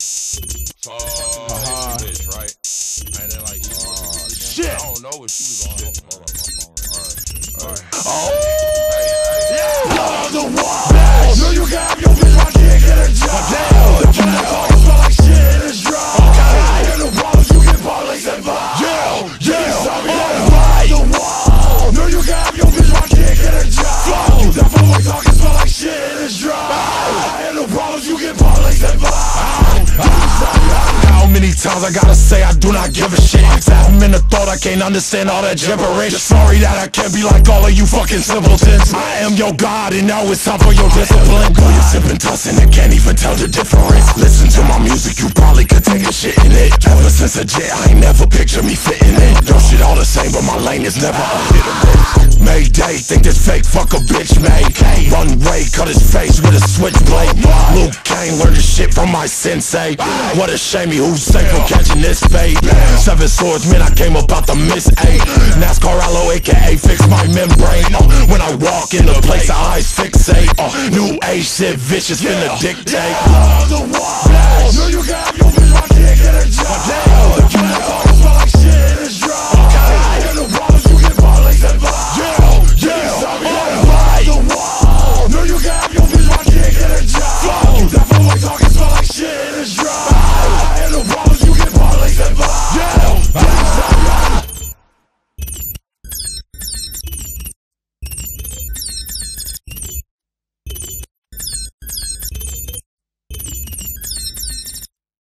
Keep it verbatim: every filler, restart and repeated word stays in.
So uh -huh. Bitch, right? And then like, oh shit! I don't know what she was on. Hold on, hold on, hold on. All right, all right. Oh, hey, hey. Yeah. Blood on the wall. Bitch. No, you got your bitch. I can't get a job. Damn, the cat always smell like shit in his drum. Okay. In the walls, you get police involved. Yeah, yeah. All right. The wall. No, you got your bitch. I can't get a job. Fuck you. That boy talking smell like shit in his drum. In the walls, you get police involved. Many times I gotta say I do not give a shit. I'm in a thought I can't understand all that gibberish. Sorry that I can't be like all of you fucking simpletons. I am your God and now it's time for your discipline. Girl, you're sipping, tossing and can't even tell the difference. Listen to my music, you probably could take a shit in it. Ever since a jet, I ain't never pictured me fitting in. Your shit all the same, but my lane is never unhittable. Mayday, think this fake fuck a bitch made. Runway, cut his face with a switchblade. Luke Kane learned this shit from my sensei. What a shame he who's safe from catching this fate. Seven swords, man, I came up out the miss eight. NASCAR Aloe, aka fix my membrane. uh, When I walk in the place, I eyes fixate. uh, New age shit, vicious, finna dictate.